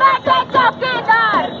Bata Chowkidar!